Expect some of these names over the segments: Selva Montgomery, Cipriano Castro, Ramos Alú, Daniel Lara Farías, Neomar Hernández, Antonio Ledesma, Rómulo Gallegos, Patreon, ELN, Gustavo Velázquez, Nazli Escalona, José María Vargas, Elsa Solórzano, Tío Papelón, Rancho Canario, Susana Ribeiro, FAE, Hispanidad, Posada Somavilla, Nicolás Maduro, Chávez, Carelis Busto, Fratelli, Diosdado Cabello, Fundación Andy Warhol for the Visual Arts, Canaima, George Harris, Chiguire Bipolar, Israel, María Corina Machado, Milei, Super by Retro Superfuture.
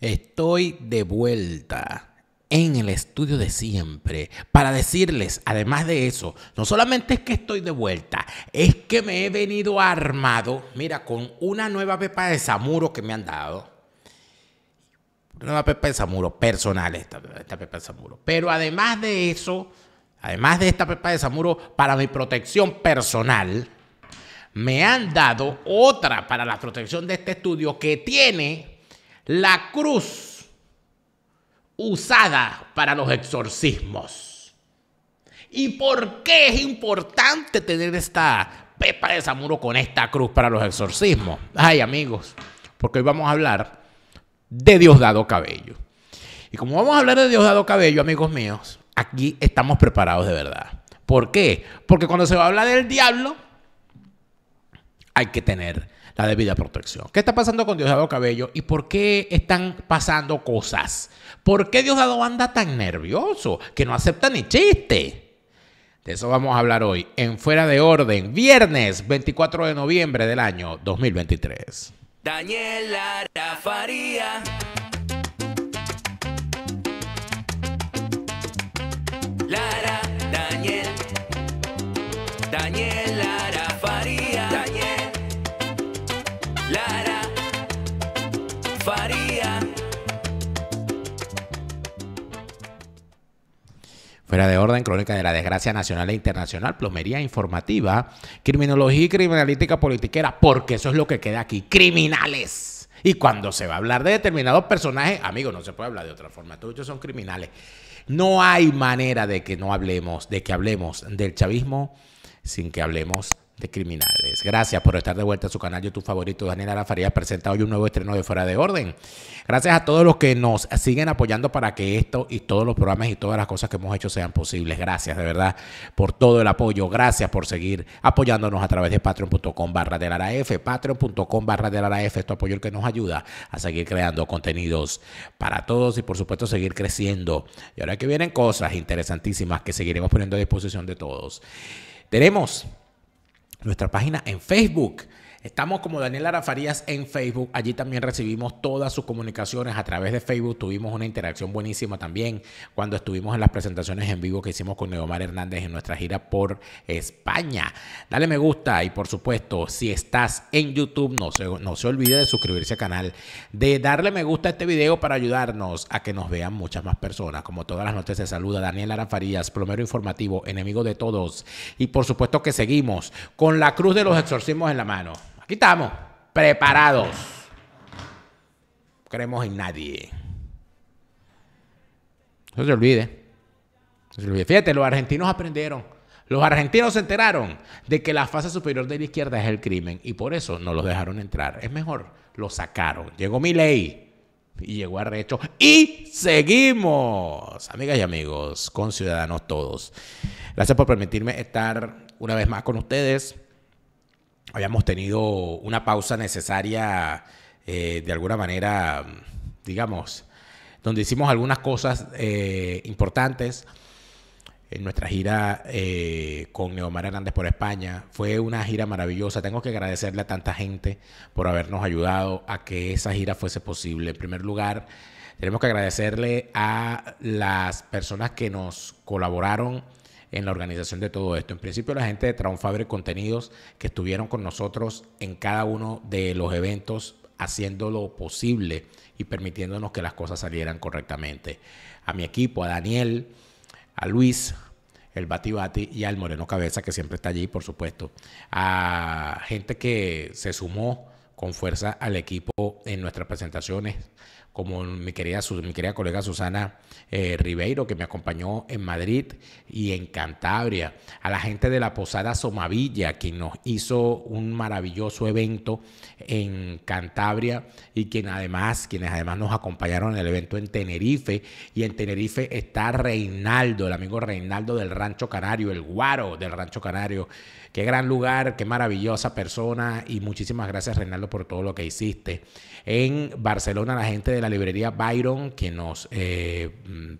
Estoy de vuelta en el estudio de siempre para decirles, además de eso, no solamente es que estoy de vuelta, es que me he venido armado, mira, con una nueva pepa de samuro que me han dado. Nueva pepa de samuro, personal esta pepa de samuro. Pero además de eso, además de esta pepa de samuro, para mi protección personal, me han dado otra para la protección de este estudio que tiene la cruz usada para los exorcismos. ¿Y por qué es importante tener esta pepa de samuro con esta cruz para los exorcismos? Ay, amigos, porque hoy vamos a hablar de Diosdado Cabello. Y como vamos a hablar de Diosdado Cabello, amigos míos, aquí estamos preparados de verdad. ¿Por qué? Porque cuando se va a hablar del diablo, hay que tener la debida protección. ¿Qué está pasando con Diosdado Cabello? ¿Y por qué están pasando cosas? ¿Por qué Diosdado anda tan nervioso que no acepta ni chiste? De eso vamos a hablar hoy en Fuera de Orden, viernes 24 de noviembre del año 2023. Daniel Lara Farías. Lara, Daniel. Daniel Lara Farías. Daniel. Lara Faría. Fuera de Orden, crónica de la desgracia nacional e internacional, plomería informativa, criminología y criminalística politiquera, porque eso es lo que queda aquí, criminales. Y cuando se va a hablar de determinados personajes, amigos, no se puede hablar de otra forma, todos ellos son criminales. No hay manera de que no hablemos, de que hablemos del chavismo sin que hablemos de criminales. Gracias por estar de vuelta a su canal YouTube favorito. Daniel Lara Farías presenta hoy un nuevo estreno de Fuera de Orden. Gracias a todos los que nos siguen apoyando para que esto y todos los programas y todas las cosas que hemos hecho sean posibles. Gracias de verdad por todo el apoyo. Gracias por seguir apoyándonos a través de patreon.com/DLaraF, patreon.com/DLaraF. Esto apoyo el que nos ayuda a seguir creando contenidos para todos y por supuesto seguir creciendo. Y ahora que vienen cosas interesantísimas que seguiremos poniendo a disposición de todos. Tenemos nuestra página en Facebook. Estamos como Daniel Lara Farías en Facebook. Allí también recibimos todas sus comunicaciones a través de Facebook. Tuvimos una interacción buenísima también cuando estuvimos en las presentaciones en vivo que hicimos con Neomar Hernández en nuestra gira por España. Dale me gusta y por supuesto, si estás en YouTube, no se olvide de suscribirse al canal, de darle me gusta a este video para ayudarnos a que nos vean muchas más personas. Como todas las noches se saluda Daniel Lara Farías, plomero informativo, enemigo de todos. Y por supuesto que seguimos con la cruz de los exorcismos en la mano. Aquí estamos, preparados. No creemos en nadie. No se olvide. No se olvide. Fíjate, los argentinos aprendieron. Los argentinos se enteraron de que la fase superior de la izquierda es el crimen y por eso no los dejaron entrar. Es mejor, los sacaron. Llegó Milei y llegó arrecho. Y seguimos, amigas y amigos, conciudadanos todos. Gracias por permitirme estar una vez más con ustedes. Habíamos tenido una pausa necesaria, de alguna manera, digamos, donde hicimos algunas cosas importantes en nuestra gira con Neomar Hernández por España. Fue una gira maravillosa. Tengo que agradecerle a tanta gente por habernos ayudado a que esa gira fuese posible. En primer lugar, tenemos que agradecerle a las personas que nos colaboraron en la organización de todo esto. En principio, la gente de Traumfabre Contenidos que estuvieron con nosotros en cada uno de los eventos, haciéndolo posible y permitiéndonos que las cosas salieran correctamente. A mi equipo, a Daniel, a Luis, el Bati Bati y al Moreno Cabeza, que siempre está allí, por supuesto. A gente que se sumó con fuerza al equipo en nuestras presentaciones, como mi querida colega Susana Ribeiro, que me acompañó en Madrid y en Cantabria, a la gente de la Posada Somavilla, quien nos hizo un maravilloso evento en Cantabria y quienes además nos acompañaron en el evento en Tenerife. Y en Tenerife está Reinaldo, el amigo Reinaldo del Rancho Canario, el guaro del Rancho Canario. Qué gran lugar, qué maravillosa persona y muchísimas gracias, Reinaldo, Alejandro, por todo lo que hiciste. En Barcelona, la gente de la librería Byron, que nos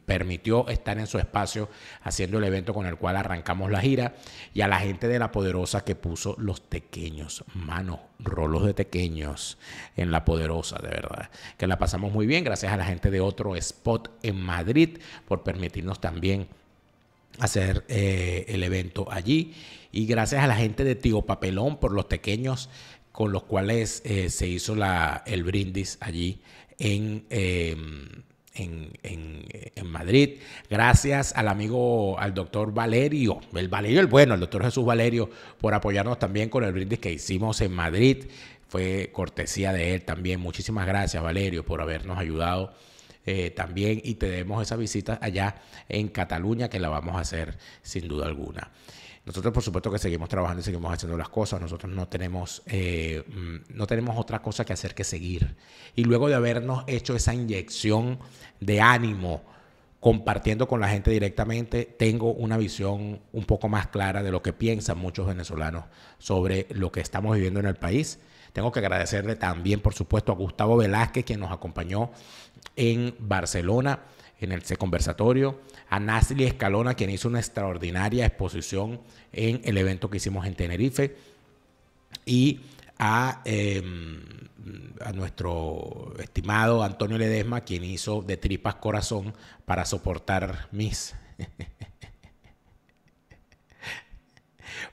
permitió estar en su espacio haciendo el evento con el cual arrancamos la gira. Y a la gente de La Poderosa, que puso los tequeños, mano, rolos de tequeños en La Poderosa, de verdad, que la pasamos muy bien. Gracias a la gente de Otro Spot en Madrid por permitirnos también hacer el evento allí. Y gracias a la gente de Tío Papelón por los tequeños con los cuales se hizo el brindis allí en Madrid. Gracias al amigo, al doctor Valerio, el doctor Jesús Valerio, por apoyarnos también con el brindis que hicimos en Madrid. Fue cortesía de él también. Muchísimas gracias, Valerio, por habernos ayudado también, y tenemos esa visita allá en Cataluña que la vamos a hacer sin duda alguna. Nosotros, por supuesto, que seguimos trabajando y seguimos haciendo las cosas. Nosotros no tenemos otra cosa que hacer que seguir. Y luego de habernos hecho esa inyección de ánimo compartiendo con la gente directamente, tengo una visión un poco más clara de lo que piensan muchos venezolanos sobre lo que estamos viviendo en el país. Tengo que agradecerle también, por supuesto, a Gustavo Velázquez, quien nos acompañó en Barcelona, en ese conversatorio, a Nazli Escalona, quien hizo una extraordinaria exposición en el evento que hicimos en Tenerife, y a nuestro estimado Antonio Ledesma, quien hizo de tripas corazón para soportar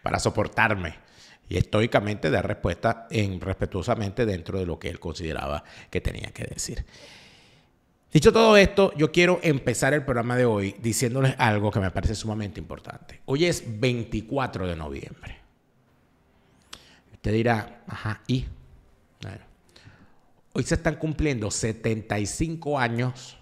para soportarme y estoicamente dar respuesta respetuosamente dentro de lo que él consideraba que tenía que decir. Dicho todo esto, yo quiero empezar el programa de hoy diciéndoles algo que me parece sumamente importante. Hoy es 24 de noviembre. Usted dirá, ajá, ¿y? Bueno, hoy se están cumpliendo 75 años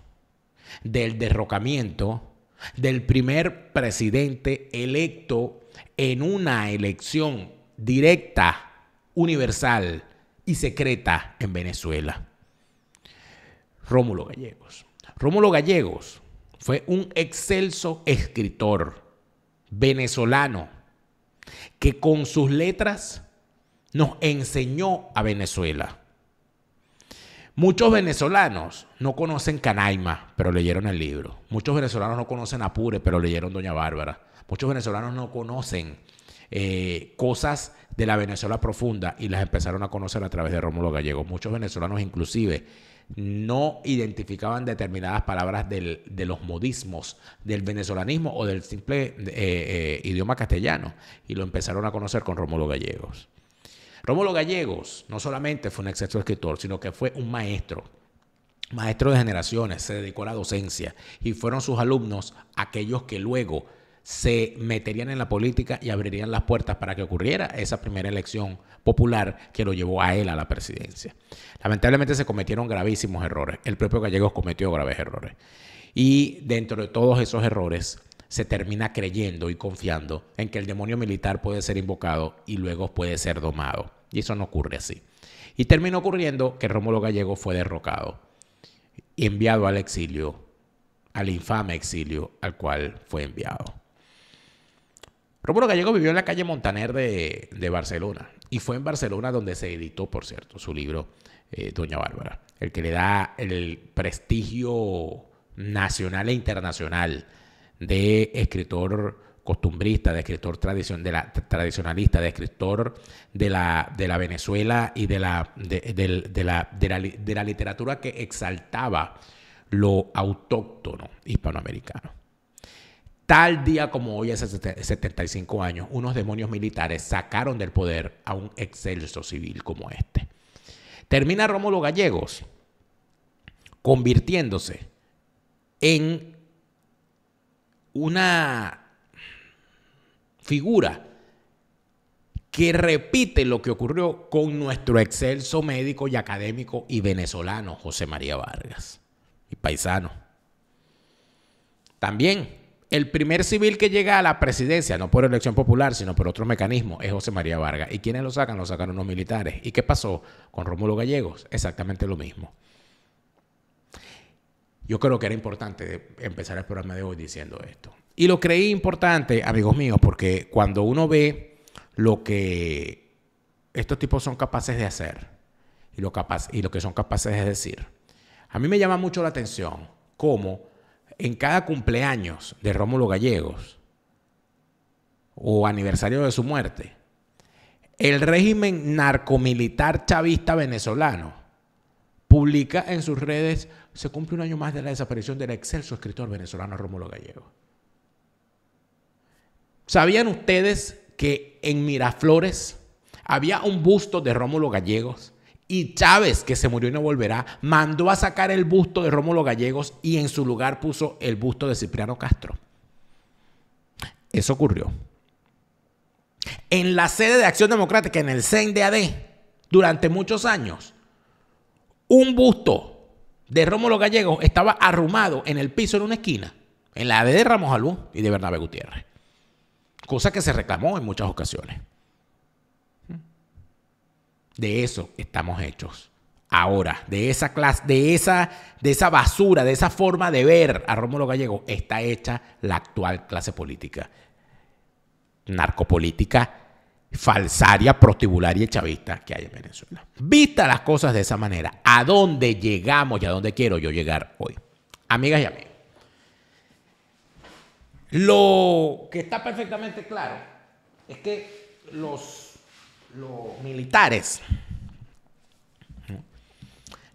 del derrocamiento del primer presidente electo en una elección directa, universal y secreta en Venezuela. Rómulo Gallegos. Rómulo Gallegos fue un excelso escritor venezolano que con sus letras nos enseñó a Venezuela. Muchos venezolanos no conocen Canaima, pero leyeron el libro. Muchos venezolanos no conocen Apure, pero leyeron Doña Bárbara. Muchos venezolanos no conocen cosas de la Venezuela profunda y las empezaron a conocer a través de Rómulo Gallegos. Muchos venezolanos inclusive no identificaban determinadas palabras de los modismos del venezolanismo o del simple idioma castellano, y lo empezaron a conocer con Rómulo Gallegos. Rómulo Gallegos no solamente fue un excelso escritor, sino que fue un maestro de generaciones. Se dedicó a la docencia y fueron sus alumnos aquellos que luego se meterían en la política y abrirían las puertas para que ocurriera esa primera elección popular que lo llevó a él a la presidencia. Lamentablemente se cometieron gravísimos errores. El propio Gallegos cometió graves errores. Y dentro de todos esos errores se termina creyendo y confiando en que el demonio militar puede ser invocado y luego puede ser domado. Y eso no ocurre así. Y terminó ocurriendo que Rómulo Gallegos fue derrocado y enviado al exilio, al infame exilio al cual fue enviado. Rómulo Gallegos vivió en la calle Montaner de Barcelona, y fue en Barcelona donde se editó, por cierto, su libro Doña Bárbara, el que le da el prestigio nacional e internacional de escritor costumbrista, de escritor tradicionalista, de escritor de la Venezuela y de la literatura que exaltaba lo autóctono hispanoamericano. Tal día como hoy, hace 75 años, unos demonios militares sacaron del poder a un excelso civil como este. Termina Rómulo Gallegos convirtiéndose en una figura que repite lo que ocurrió con nuestro excelso médico y académico y venezolano José María Vargas, y paisano. También el primer civil que llega a la presidencia, no por elección popular, sino por otro mecanismo, es José María Vargas. ¿Y quiénes lo sacan? Lo sacan unos militares. ¿Y qué pasó con Rómulo Gallegos? Exactamente lo mismo. Yo creo que era importante empezar el programa de hoy diciendo esto. Y lo creí importante, amigos míos, porque cuando uno ve lo que estos tipos son capaces de hacer y lo que son capaces de decir. A mí me llama mucho la atención cómo en cada cumpleaños de Rómulo Gallegos o aniversario de su muerte, el régimen narcomilitar chavista venezolano publica en sus redes: se cumple un año más de la desaparición del excelso escritor venezolano Rómulo Gallegos. ¿Sabían ustedes que en Miraflores había un busto de Rómulo Gallegos y Chávez, que se murió y no volverá, mandó a sacar el busto de Rómulo Gallegos y en su lugar puso el busto de Cipriano Castro? Eso ocurrió. En la sede de Acción Democrática, en el CEN de AD, durante muchos años, un busto de Rómulo Gallegos estaba arrumado en el piso en una esquina, en la AD de Ramos Alú y de Bernabé Gutiérrez. Cosa que se reclamó en muchas ocasiones. De eso estamos hechos ahora. De esa clase, de esa basura, de esa forma de ver a Rómulo Gallegos está hecha la actual clase política. Narcopolítica falsaria, prostibularia y chavista que hay en Venezuela. Vista las cosas de esa manera, ¿a dónde llegamos y a dónde quiero yo llegar hoy? Amigas y amigos, lo que está perfectamente claro es que los militares,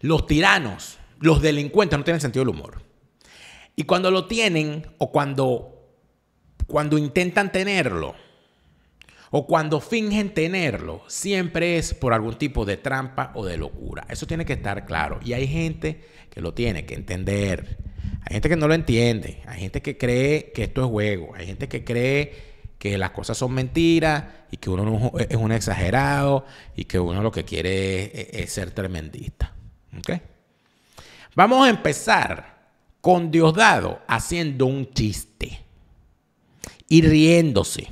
los tiranos, los delincuentes no tienen sentido del humor. Y cuando lo tienen, o cuando intentan tenerlo, o cuando fingen tenerlo, siempre es por algún tipo de trampa o de locura. Eso tiene que estar claro. Y hay gente que lo tiene que entender. Hay gente que no lo entiende. Hay gente que cree que esto es juego. Hay gente que cree que las cosas son mentiras y que uno no es un exagerado y que uno lo que quiere es ser tremendista. ¿Okay? Vamos a empezar con Diosdado haciendo un chiste y riéndose.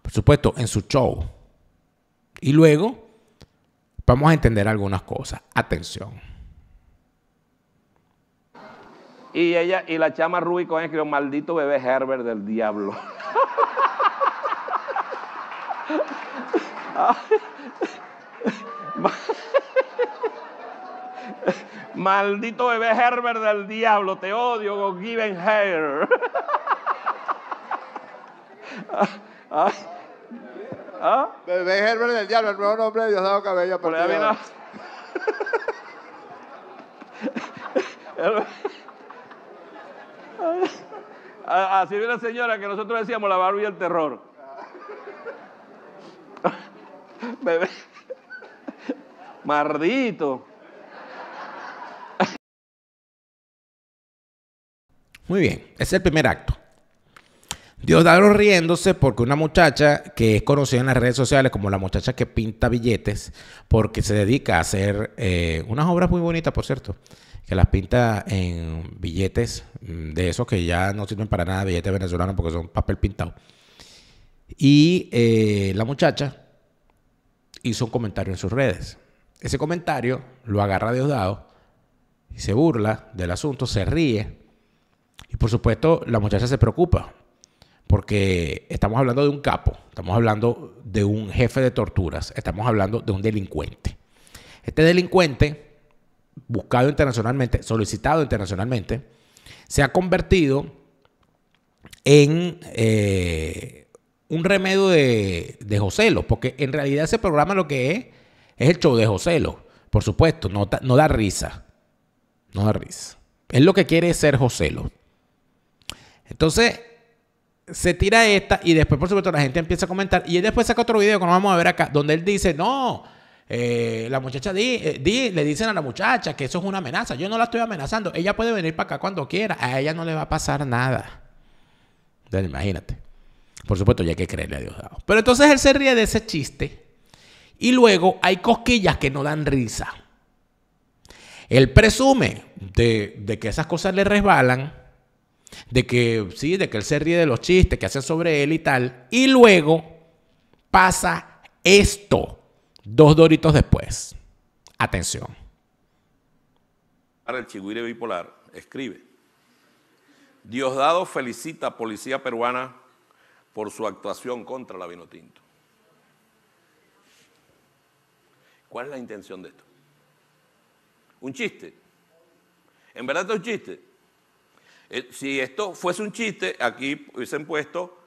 Por supuesto, en su show. Y luego vamos a entender algunas cosas. Atención. Y ella y la chama Ruby con escribió: maldito bebé Herbert del diablo. Maldito bebé Herbert del diablo, te odio con Given Hair. ¿Ah? Bebé Herbert del diablo, el nuevo nombre de Diosdado Cabello. Así viene la señora que nosotros decíamos la Barbie del terror. Bebé. Mardito. Muy bien, ese es el primer acto. Diosdado riéndose porque una muchacha que es conocida en las redes sociales como la muchacha que pinta billetes, porque se dedica a hacer unas obras muy bonitas, por cierto, que las pinta en billetes de esos que ya no sirven para nada, billetes venezolanos, porque son papel pintado. Y la muchacha hizo un comentario en sus redes. Ese comentario lo agarra Diosdado y se burla del asunto, se ríe. Y por supuesto la muchacha se preocupa, porque estamos hablando de un capo, estamos hablando de un jefe de torturas, estamos hablando de un delincuente. Este delincuente, buscado internacionalmente, solicitado internacionalmente, se ha convertido en un remedio de Joselo, porque en realidad ese programa lo que es el show de Joselo. Por supuesto, no da risa, no da risa. Él lo que quiere es ser Joselo. Entonces se tira esta y después, por supuesto, la gente empieza a comentar. Y él después saca otro video que nos vamos a ver acá, donde él dice: no, la muchacha, le dicen a la muchacha que eso es una amenaza. Yo no la estoy amenazando. Ella puede venir para acá cuando quiera. A ella no le va a pasar nada. Entonces, imagínate. Por supuesto, ya hay que creerle a Diosdado. Pero entonces él se ríe de ese chiste. Y luego hay cosquillas que no dan risa. Él presume de que esas cosas le resbalan. De que sí, de que él se ríe de los chistes que hacen sobre él y tal. Y luego pasa esto, dos doritos después. Atención. Para el Chiguire Bipolar escribe: Diosdado felicita a Policía Peruana por su actuación contra la Vinotinto. ¿Cuál es la intención de esto? Un chiste. En verdad esto es un chiste. Si esto fuese un chiste, aquí hubiesen puesto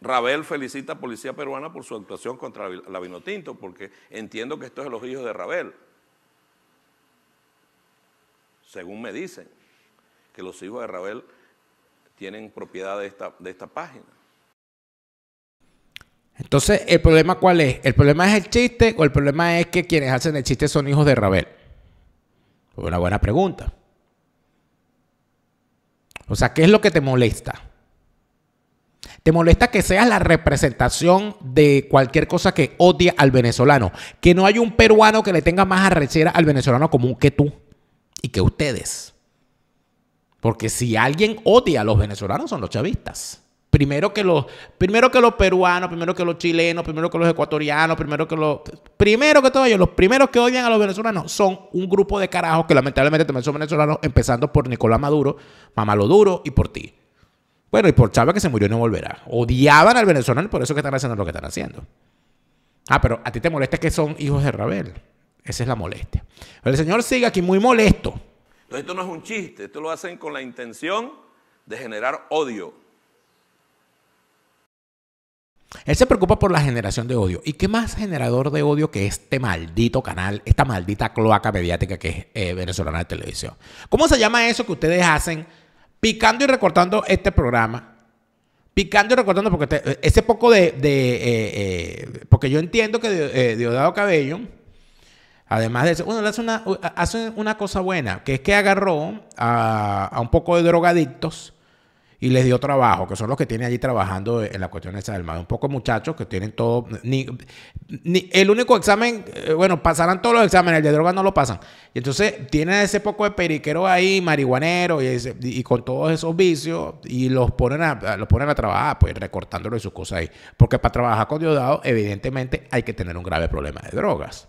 Rabel felicita a Policía Peruana por su actuación contra la Vinotinto, porque entiendo que esto es los hijos de Rabel. Según me dicen, que los hijos de Rabel tienen propiedad de esta página. Entonces, ¿el problema cuál es? ¿El problema es el chiste o el problema es que quienes hacen el chiste son hijos de Rabel? Pues una buena pregunta. O sea, ¿qué es lo que te molesta? Te molesta que seas la representación de cualquier cosa que odie al venezolano. Que no hay un peruano que le tenga más arrechera al venezolano común que tú y que ustedes. Porque si alguien odia a los venezolanos son los chavistas. Primero que los peruanos, primero que los chilenos, primero que los ecuatorianos, primero que todos ellos, los primeros que odian a los venezolanos son un grupo de carajos que lamentablemente también son venezolanos, empezando por Nicolás Maduro, Mamalo Duro y por ti. Bueno, y por Chávez, que se murió y no volverá. Odiaban al venezolano y por eso que están haciendo lo que están haciendo. Ah, pero a ti te molesta que son hijos de Rabel. Esa es la molestia. Pero el señor sigue aquí muy molesto. Entonces esto no es un chiste, esto lo hacen con la intención de generar odio. Él se preocupa por la generación de odio. ¿Y qué más generador de odio que este maldito canal, esta maldita cloaca mediática que es Venezolana de Televisión? ¿Cómo se llama eso que ustedes hacen picando y recortando este programa? Picando y recortando, porque ese poco porque yo entiendo que Diosdado Cabello, además de eso, bueno, hace una cosa buena, que es que agarró a un poco de drogadictos y les dio trabajo, que son los que tienen allí trabajando en la cuestión esa del mar. Un poco de muchachos que tienen todo. El único examen, bueno, pasarán todos los exámenes, el de droga no lo pasan. Y entonces tienen ese poco de periquero ahí, marihuanero, y con todos esos vicios, y los ponen a trabajar, pues recortándolo y sus cosas ahí. Porque para trabajar con Diosdado, evidentemente hay que tener un grave problema de drogas.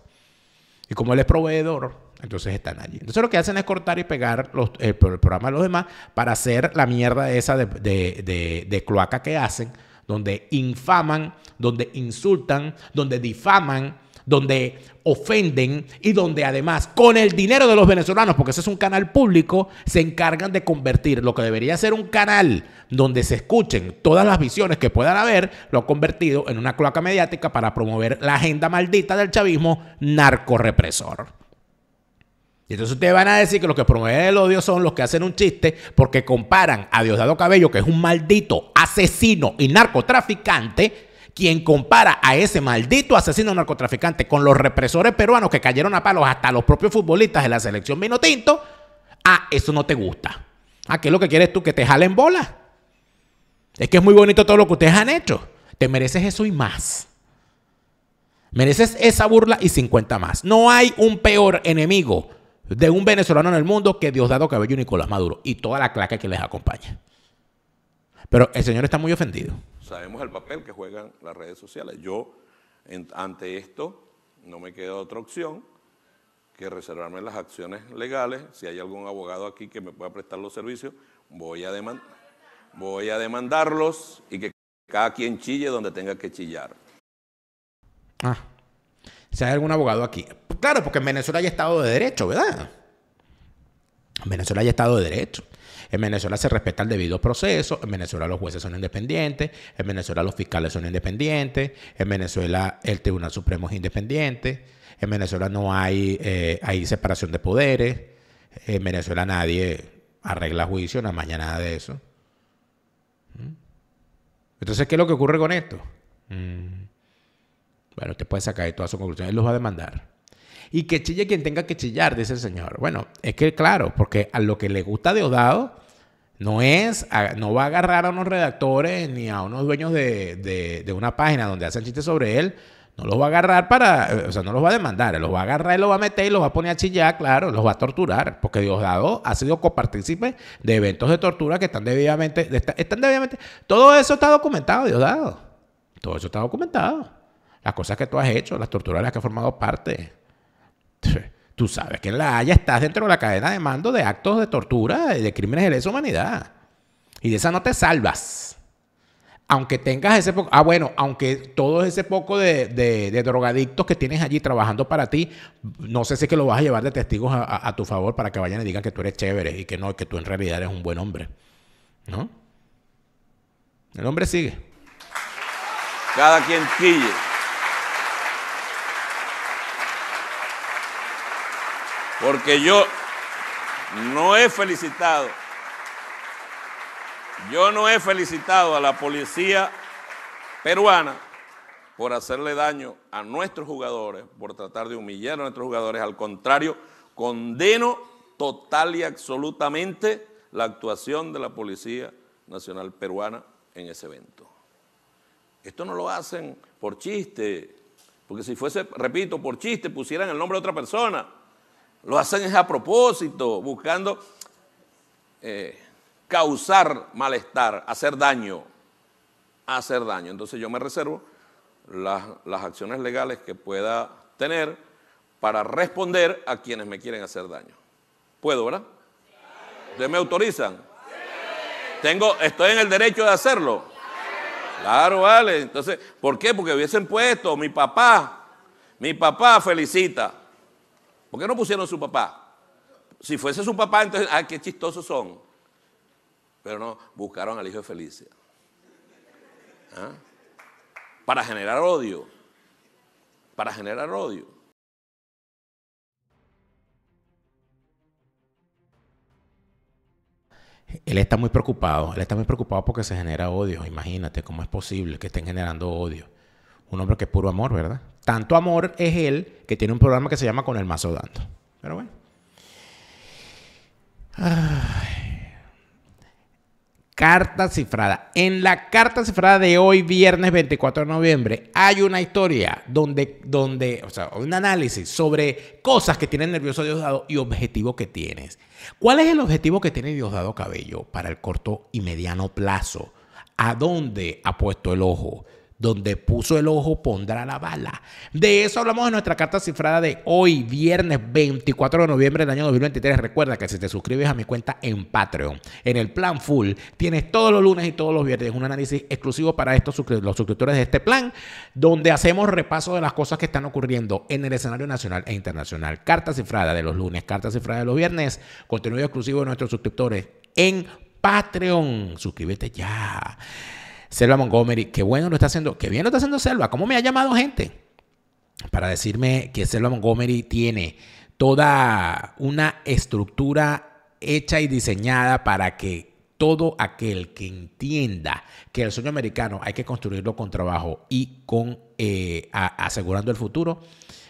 Y como él es proveedor, entonces están allí. Entonces lo que hacen es cortar y pegar el programa de los demás para hacer la mierda esa de cloaca que hacen, donde infaman, donde insultan, donde difaman, donde ofenden y donde además con el dinero de los venezolanos, porque ese es un canal público, se encargan de convertir lo que debería ser un canal donde se escuchen todas las visiones que puedan haber, lo ha convertido en una cloaca mediática para promover la agenda maldita del chavismo narcorrepresor. Y entonces ustedes van a decir que los que promueven el odio son los que hacen un chiste porque comparan a Diosdado Cabello, que es un maldito asesino y narcotraficante, quien compara a ese maldito asesino narcotraficante con los represores peruanos que cayeron a palos hasta los propios futbolistas de la selección Vinotinto. Ah, eso no te gusta. Ah, ¿qué es lo que quieres tú? ¿Que te jalen bola? Es que es muy bonito todo lo que ustedes han hecho. Te mereces eso y más. Mereces esa burla y 50 más. No hay un peor enemigo de un venezolano en el mundo que Diosdado Cabello y Nicolás Maduro y toda la claca que les acompaña. Pero el señor está muy ofendido. Sabemos el papel que juegan las redes sociales. Yo, ante esto, no me queda otra opción que reservarme las acciones legales. Si hay algún abogado aquí que me pueda prestar los servicios, voy a demandarlos y que cada quien chille donde tenga que chillar. Ah, si hay algún abogado aquí. Claro, porque en Venezuela hay Estado de Derecho, ¿verdad? En Venezuela hay Estado de Derecho. En Venezuela se respeta el debido proceso. En Venezuela los jueces son independientes. En Venezuela los fiscales son independientes. En Venezuela el Tribunal Supremo es independiente. En Venezuela no hay, hay separación de poderes. En Venezuela nadie arregla juicio, nada más nada de eso. Entonces, ¿qué es lo que ocurre con esto? Bueno, usted puede sacar de todas sus conclusiones. Él los va a demandar. Y que chille quien tenga que chillar, dice el señor. Bueno, es que claro, porque a lo que le gusta a Diosdado no va a agarrar a unos redactores ni a unos dueños de una página donde hacen chistes sobre él. No los va a agarrar para, o sea, no los va a demandar. Los va a agarrar y los va a meter y los va a poner a chillar, claro, los va a torturar. Porque Diosdado ha sido copartícipe de eventos de tortura que están debidamente. Todo eso está documentado, Diosdado. Todo eso está documentado. Las cosas que tú has hecho, las torturas de las que has formado parte. Tú sabes que en La Haya estás dentro de la cadena de mando de actos de tortura y de crímenes de lesa humanidad. Y de esa no te salvas. aunque tengas ese poco, aunque todo ese poco de drogadictos que tienes allí trabajando para ti, no sé si es que lo vas a llevar de testigos a tu favor para que vayan y digan que tú eres chévere y que no, que tú en realidad eres un buen hombre, ¿no? El hombre sigue. Cada quien pille. Porque yo no he felicitado. Yo no he felicitado a la policía peruana por hacerle daño a nuestros jugadores, por tratar de humillar a nuestros jugadores. Al contrario, condeno total y absolutamente la actuación de la Policía Nacional Peruana en ese evento. Esto no lo hacen por chiste, porque si fuese, repito, por chiste, pusieran el nombre de otra persona. Lo hacen es a propósito, buscando... causar malestar, hacer daño, hacer daño. Entonces yo me reservo las acciones legales que pueda tener para responder a quienes me quieren hacer daño. ¿Puedo, verdad? Sí. ¿Ustedes me autorizan? Sí. ¿Estoy en el derecho de hacerlo? Sí. Claro, vale. Entonces, ¿por qué? Porque hubiesen puesto mi papá felicita. ¿Por qué no pusieron su papá? Si fuese su papá, entonces, ¡ay, qué chistosos son! Pero no, buscaron al hijo de Felicia. ¿Ah? Para generar odio. Para generar odio. Él está muy preocupado porque se genera odio. Imagínate cómo es posible que estén generando odio. Un hombre que es puro amor, ¿verdad? Tanto amor es él que tiene un programa que se llama Con el Mazo Dando. Pero bueno. Ay. Carta cifrada. En la carta cifrada de hoy, viernes 24 de noviembre, hay una historia donde o sea, un análisis sobre cosas que tiene el nervioso Diosdado y objetivo que tienes. ¿Cuál es el objetivo que tiene Diosdado Cabello para el corto y mediano plazo? ¿A dónde ha puesto el ojo? Donde puso el ojo, pondrá la bala. De eso hablamos en nuestra carta cifrada de hoy, viernes 24 de noviembre del año 2023. Recuerda que si te suscribes a mi cuenta en Patreon, en el plan full, tienes todos los lunes y todos los viernes un análisis exclusivo para estos los suscriptores de este plan, donde hacemos repaso de las cosas que están ocurriendo en el escenario nacional e internacional. Carta cifrada de los lunes, carta cifrada de los viernes, contenido exclusivo de nuestros suscriptores en Patreon. Suscríbete ya. Selva Montgomery, qué bueno lo está haciendo, qué bien lo está haciendo Selva. ¿Cómo me ha llamado gente para decirme que Selva Montgomery tiene toda una estructura hecha y diseñada para que todo aquel que entienda que el sueño americano hay que construirlo con trabajo y con asegurando el futuro?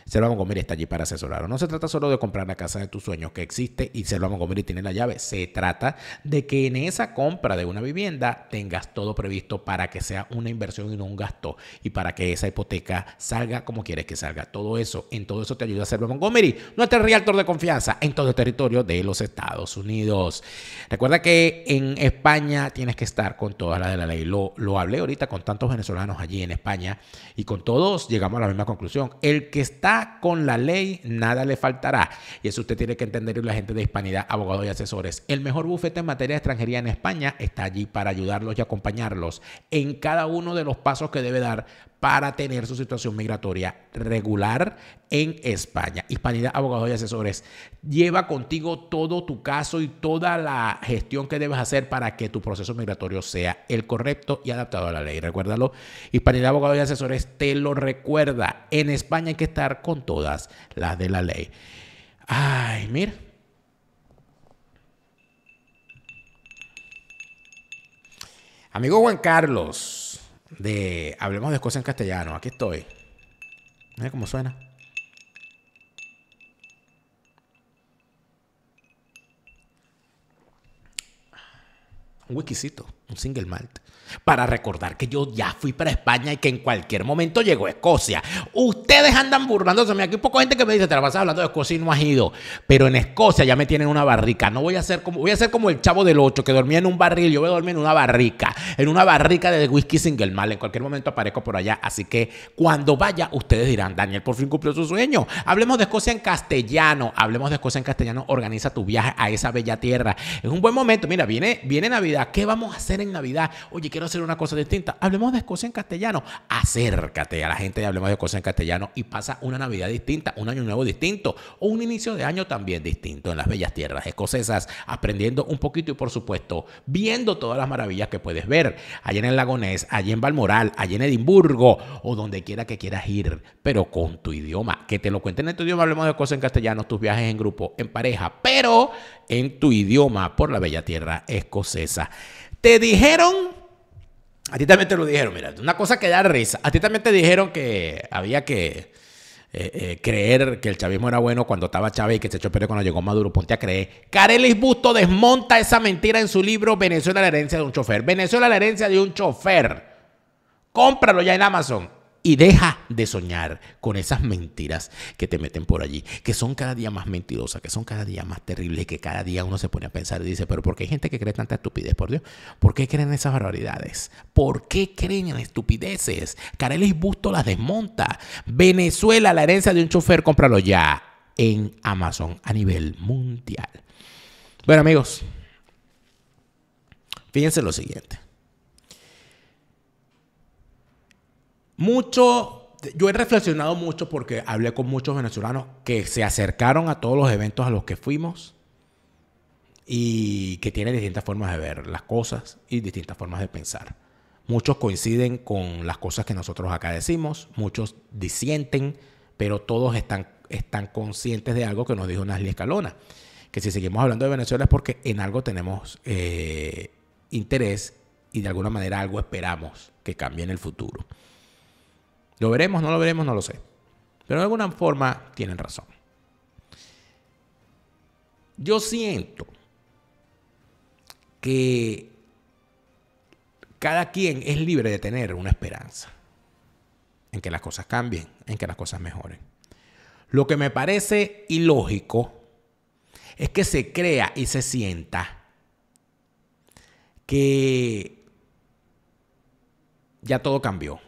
Selva Montgomery está allí para asesorar. No se trata solo de comprar la casa de tus sueños que existe y Selva Montgomery tiene la llave. Se trata de que en esa compra de una vivienda tengas todo previsto para que sea una inversión y no un gasto y para que esa hipoteca salga como quieres que salga. Todo eso, en todo eso te ayuda Selva Montgomery, nuestro realtor de confianza en todo el territorio de los Estados Unidos. Recuerda que en España tienes que estar con todas las de la ley. Lo hablé ahorita con tantos venezolanos allí en España y con todos llegamos a la misma conclusión. El que está con la ley, nada le faltará. Y eso usted tiene que entender. Y la gente de Hispanidad, abogados y asesores, el mejor bufete en materia de extranjería en España, está allí para ayudarlos y acompañarlos en cada uno de los pasos que debe dar para tener su situación migratoria regular en España. Hispanidad, abogados y asesores, lleva contigo todo tu caso y toda la gestión que debes hacer para que tu proceso migratorio sea el correcto y adaptado a la ley. Recuérdalo, Hispanidad, abogados y asesores, te lo recuerda. En España hay que estar con todas las de la ley. Ay, mira. Amigo Juan Carlos, de Hablemos de Cosas en Castellano. Aquí estoy. Mira cómo suena. Un whiskycito, un single malt, para recordar que yo ya fui para España y que en cualquier momento llegó a Escocia. Usted ustedes andan burlándose. Aquí hay poca gente que me dice, te la pasas hablando de Escocia y no has ido. Pero en Escocia ya me tienen una barrica. No voy a ser como, voy a ser como el chavo del 8 que dormía en un barril. Yo voy a dormir en una barrica. En una barrica de whisky single mal. En cualquier momento aparezco por allá. Así que cuando vaya, ustedes dirán, Daniel por fin cumplió su sueño. Hablemos de Escocia en castellano. Hablemos de Escocia en castellano. Organiza tu viaje a esa bella tierra. Es un buen momento. Mira, viene Navidad. ¿Qué vamos a hacer en Navidad? Oye, quiero hacer una cosa distinta. Hablemos de Escocia en castellano. Acércate a la gente y hablemos de Escocia en castellano y pasa una Navidad distinta, un año nuevo distinto o un inicio de año también distinto en las bellas tierras escocesas, aprendiendo un poquito y por supuesto viendo todas las maravillas que puedes ver allí en el lago Ness, allí en Balmoral, allí en Edimburgo o donde quiera que quieras ir, pero con tu idioma, que te lo cuenten en tu idioma. Hablemos de Escocia en castellano, tus viajes en grupo, en pareja, pero en tu idioma por la bella tierra escocesa. Te dijeron... A ti también te lo dijeron, mira, una cosa que da risa. A ti también te dijeron que había que creer que el chavismo era bueno cuando estaba Chávez y que se echó perder cuando llegó Maduro. Ponte a creer. Carelis Busto desmonta esa mentira en su libro Venezuela, la herencia de un chofer. Venezuela, la herencia de un chofer. Cómpralo ya en Amazon. Y deja de soñar con esas mentiras que te meten por allí, que son cada día más mentirosas, que son cada día más terribles, que cada día uno se pone a pensar y dice, pero ¿por qué hay gente que cree tanta estupidez, por Dios? ¿Por qué creen esas barbaridades? ¿Por qué creen en estupideces? Carelis Busto las desmonta. Venezuela, la herencia de un chofer, cómpralo ya en Amazon a nivel mundial. Bueno, amigos, fíjense lo siguiente. Yo he reflexionado mucho porque hablé con muchos venezolanos que se acercaron a todos los eventos a los que fuimos y que tienen distintas formas de ver las cosas y distintas formas de pensar. Muchos coinciden con las cosas que nosotros acá decimos, muchos disienten, pero todos están conscientes de algo que nos dijo Nazli Escalona, que si seguimos hablando de Venezuela es porque en algo tenemos interés y de alguna manera algo esperamos que cambie en el futuro. ¿Lo veremos? ¿No lo veremos? No lo sé. Pero de alguna forma tienen razón. Yo siento que cada quien es libre de tener una esperanza en que las cosas cambien, en que las cosas mejoren. Lo que me parece ilógico es que se crea y se sienta que ya todo cambió.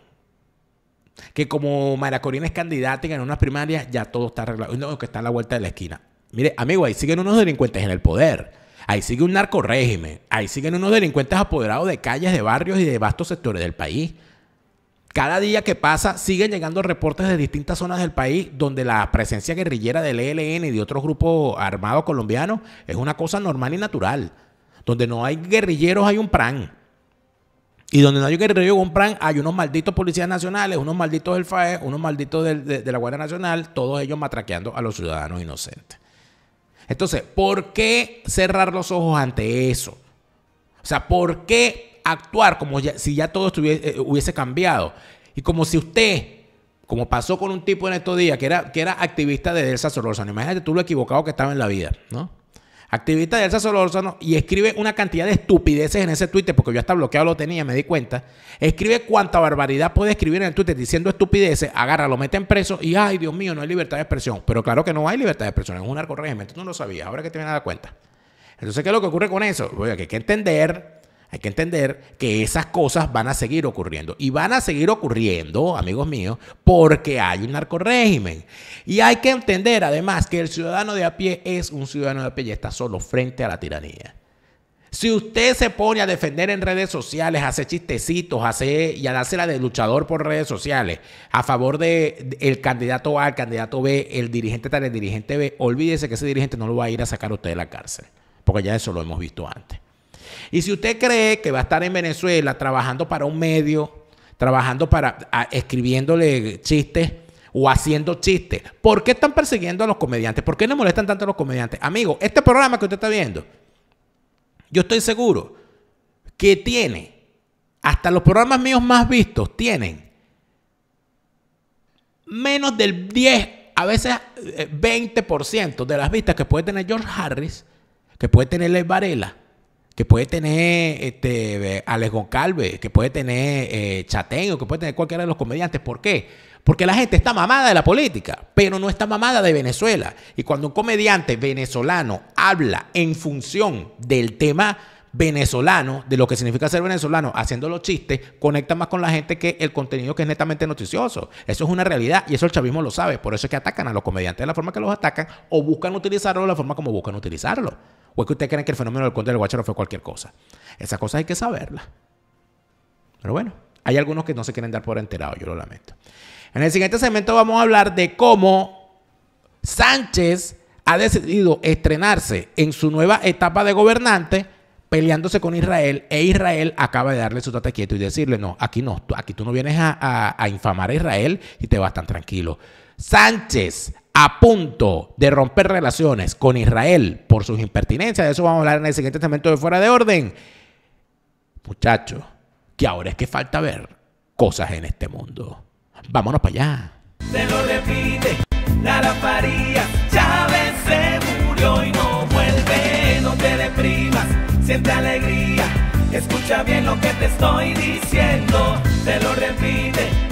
Que como María Corina es candidata y ganó unas primarias, ya todo está arreglado. No, que está a la vuelta de la esquina. Mire, amigo, ahí siguen unos delincuentes en el poder. Ahí sigue un narcorégimen. Ahí siguen unos delincuentes apoderados de calles, de barrios y de vastos sectores del país. Cada día que pasa siguen llegando reportes de distintas zonas del país donde la presencia guerrillera del ELN y de otros grupos armados colombianos es una cosa normal y natural. Donde no hay guerrilleros hay un PRAN. Y donde no hay guerrilleros con PRAN, hay unos malditos policías nacionales, unos malditos del FAE, unos malditos de la Guardia Nacional, todos ellos matraqueando a los ciudadanos inocentes. Entonces, ¿por qué cerrar los ojos ante eso? O sea, ¿por qué actuar como si ya todo hubiese cambiado? Y como si usted, como pasó con un tipo en estos días, que era activista de Elsa Solórzano, imagínate tú lo equivocado que estaba en la vida, ¿no? Activista de Elsa Solórzano y escribe una cantidad de estupideces en ese Twitter, porque yo hasta bloqueado lo tenía, me di cuenta. Escribe cuánta barbaridad puede escribir en el Twitter diciendo estupideces, agarra, lo meten preso y ay, Dios mío, no hay libertad de expresión. Pero claro que no hay libertad de expresión, es un narcorégimen, tú no lo sabías, ahora que te vienes a dar cuenta. Entonces, ¿qué es lo que ocurre con eso? Oye, que hay que entender que esas cosas van a seguir ocurriendo. Y van a seguir ocurriendo, amigos míos, porque hay un narcorrégimen. Y hay que entender, además, que el ciudadano de a pie es un ciudadano de a pie y está solo frente a la tiranía. Si usted se pone a defender en redes sociales, hace chistecitos, y a dársela de luchador por redes sociales, a favor del candidato A, el candidato B, el dirigente tal, el dirigente B, olvídese que ese dirigente no lo va a ir a sacar a usted de la cárcel. Porque ya eso lo hemos visto antes. Y si usted cree que va a estar en Venezuela trabajando para un medio, escribiéndole chistes o haciendo chistes, ¿por qué están persiguiendo a los comediantes? ¿Por qué le molestan tanto a los comediantes? Amigo, este programa que usted está viendo, yo estoy seguro que tiene, hasta los programas míos más vistos, tienen menos del 10, a veces 20% de las vistas que puede tener George Harris, que puede tener Lev Varela, que puede tener Alex Goncalves, que puede tener Chateño, que puede tener cualquiera de los comediantes. ¿Por qué? Porque la gente está mamada de la política, pero no está mamada de Venezuela. Y cuando un comediante venezolano habla en función del tema venezolano, de lo que significa ser venezolano, haciendo los chistes, conecta más con la gente que el contenido que es netamente noticioso. Eso es una realidad y eso el chavismo lo sabe. Por eso es que atacan a los comediantes de la forma que los atacan, o buscan utilizarlo de la forma como buscan utilizarlo. ¿O es que ustedes creen que el fenómeno del Conde del Guacharo fue cualquier cosa? Esas cosas hay que saberlas. Pero bueno, hay algunos que no se quieren dar por enterado, yo lo lamento. En el siguiente segmento vamos a hablar de cómo Sánchez ha decidido estrenarse en su nueva etapa de gobernante peleándose con Israel, e Israel acaba de darle su tate quieto y decirle: no, aquí no, aquí tú no vienes a infamar a Israel y te vas tan tranquilo. Sánchez a punto de romper relaciones con Israel por sus impertinencias. De eso vamos a hablar en el siguiente segmento de Fuera de Orden. Muchachos, que ahora es que falta ver cosas en este mundo. Vámonos para allá. Se lo repite, Lara Farías, Chávez se murió y no vuelve. No te deprimas, siente alegría, escucha bien lo que te estoy diciendo. Se lo repite.